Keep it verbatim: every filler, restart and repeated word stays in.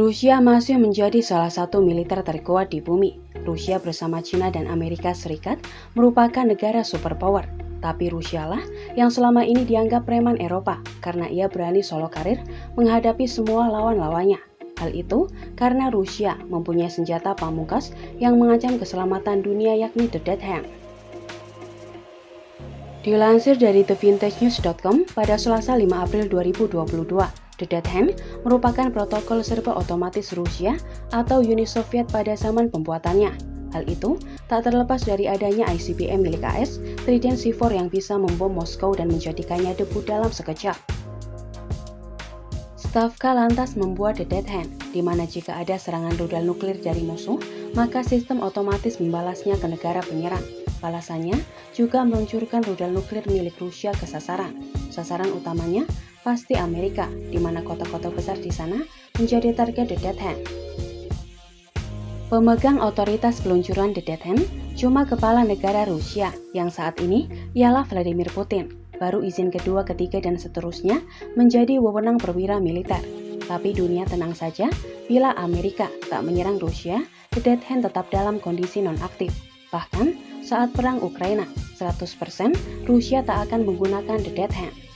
Rusia masih menjadi salah satu militer terkuat di bumi. Rusia bersama China dan Amerika Serikat merupakan negara superpower. Tapi Rusialah yang selama ini dianggap preman Eropa karena ia berani solo karir menghadapi semua lawan-lawannya. Hal itu karena Rusia mempunyai senjata pamungkas yang mengancam keselamatan dunia, yakni The Dead Hand. Dilansir dari The Vintage News dot com pada Selasa lima April dua ribu dua puluh dua, The Dead Hand merupakan protokol serba otomatis Rusia atau Uni Soviet pada zaman pembuatannya. Hal itu tak terlepas dari adanya I C B M milik A S Trident C four yang bisa membom Moskow dan menjadikannya debu dalam sekejap. Stavka lantas membuat The Dead Hand, di mana jika ada serangan rudal nuklir dari musuh, maka sistem otomatis membalasnya ke negara penyerang. Balasannya juga meluncurkan rudal nuklir milik Rusia ke sasaran. Sasaran utamanya pasti Amerika, di mana kota-kota besar di sana menjadi target The Dead Hand. Pemegang otoritas peluncuran The Dead Hand cuma kepala negara Rusia, yang saat ini ialah Vladimir Putin. Baru izin kedua, ketiga, dan seterusnya menjadi wewenang perwira militer. Tapi dunia tenang saja bila Amerika tak menyerang Rusia, The Dead Hand tetap dalam kondisi nonaktif. Bahkan saat perang Ukraina, seratus persen Rusia tak akan menggunakan The Dead Hand.